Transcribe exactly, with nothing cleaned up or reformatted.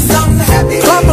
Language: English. something happy.